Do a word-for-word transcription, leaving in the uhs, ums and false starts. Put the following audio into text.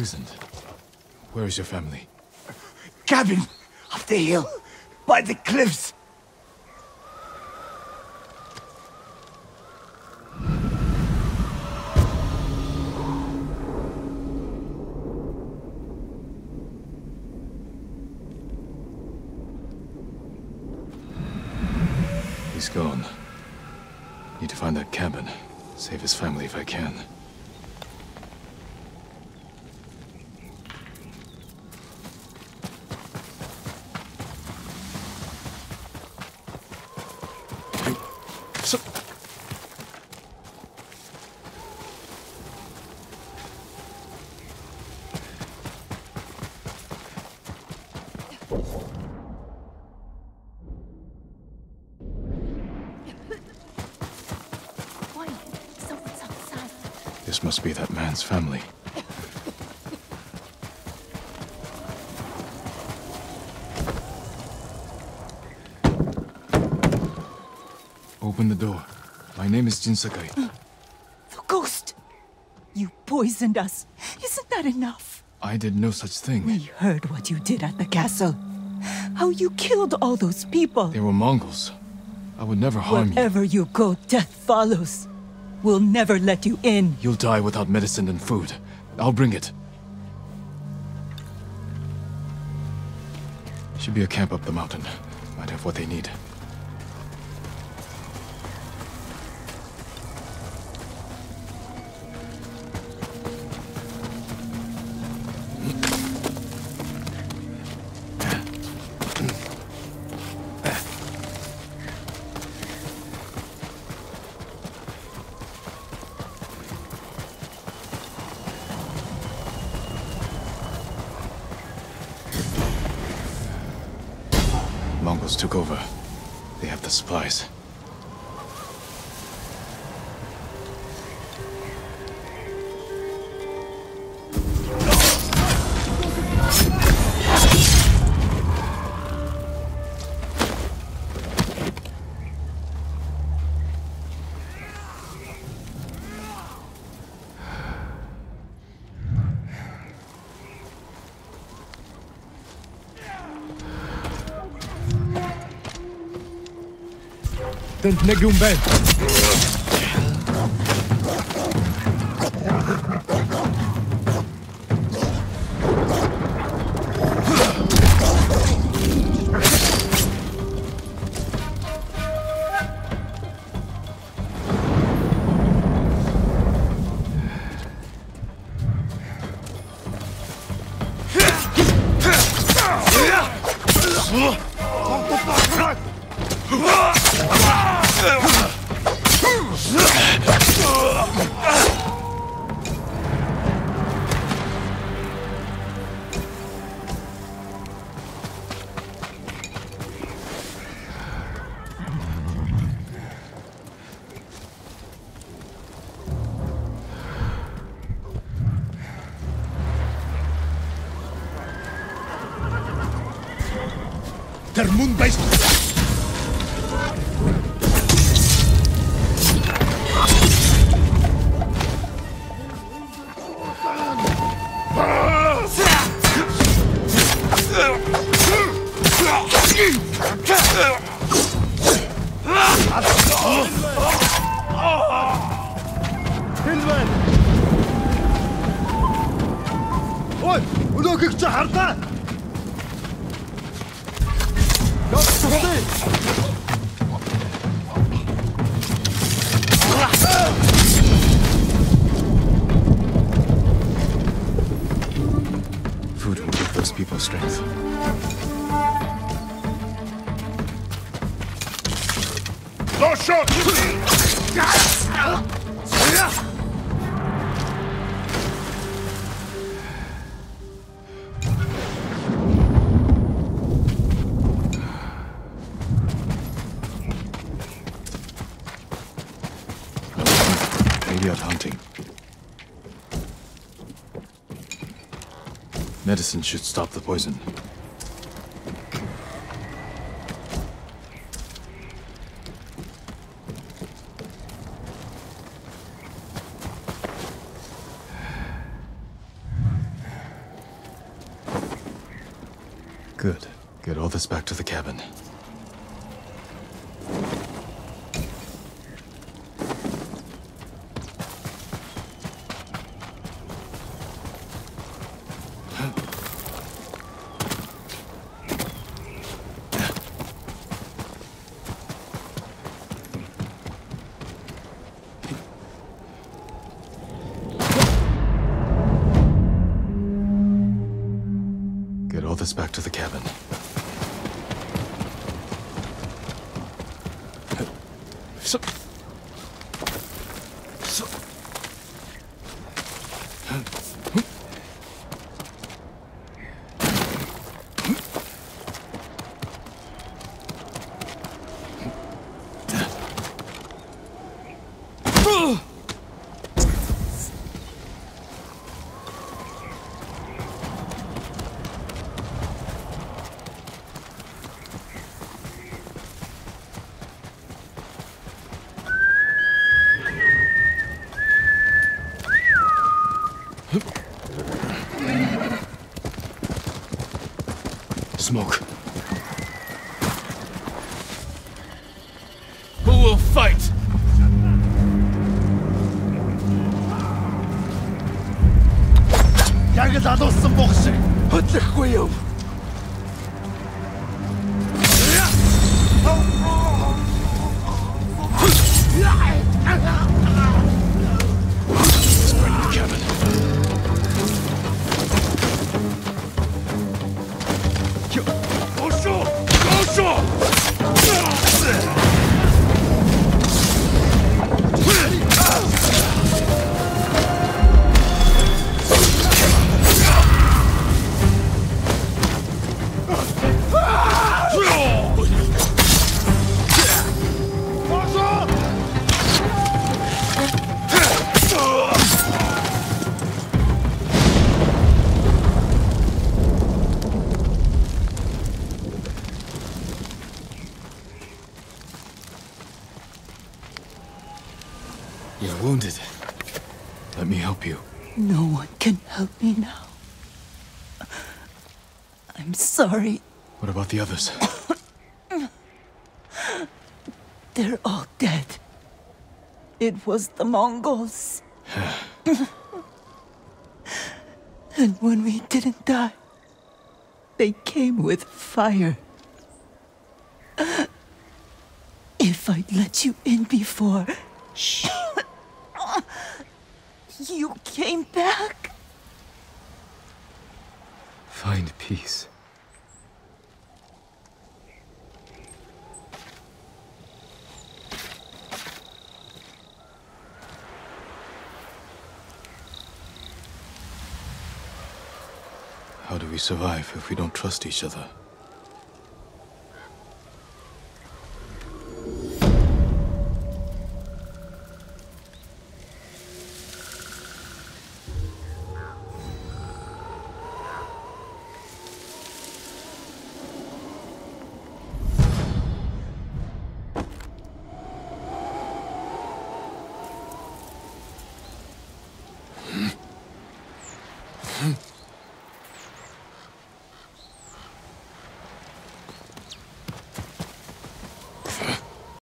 isn't. Where is your family? Cabin! Up the hill! By the cliffs! He's gone. Need to find that cabin. Save his family if I can. This must be that man's family. Open the door. My name is Jin Sakai. The ghost! You poisoned us. Isn't that enough? I did no such thing. We heard what you did at the castle. How you killed all those people. They were Mongols. I would never harm you. Wherever you go, death follows. We'll never let you in. You'll die without medicine and food. I'll bring it. Should be a camp up the mountain. Might have what they need. Mongols took over. They have the supplies. Then Negum Ben. Their moon base. Oy, uloqik chaharta. Food will give those people strength. No shot! Maybe out hunting. Medicine should stop the poison. Good. Get all this back to the cabin. Back to the cabin. So, so, smoke. Who will fight? Яг л алуулсан бог шиг хөдлөхгүй юу? You're wounded. Let me help you. No one can help me now. I'm sorry. What about the others? They're all dead. It was the Mongols. And when we didn't die, they came with fire. If I'd let you in before... Shh. You came back? Find peace. How do we survive if we don't trust each other?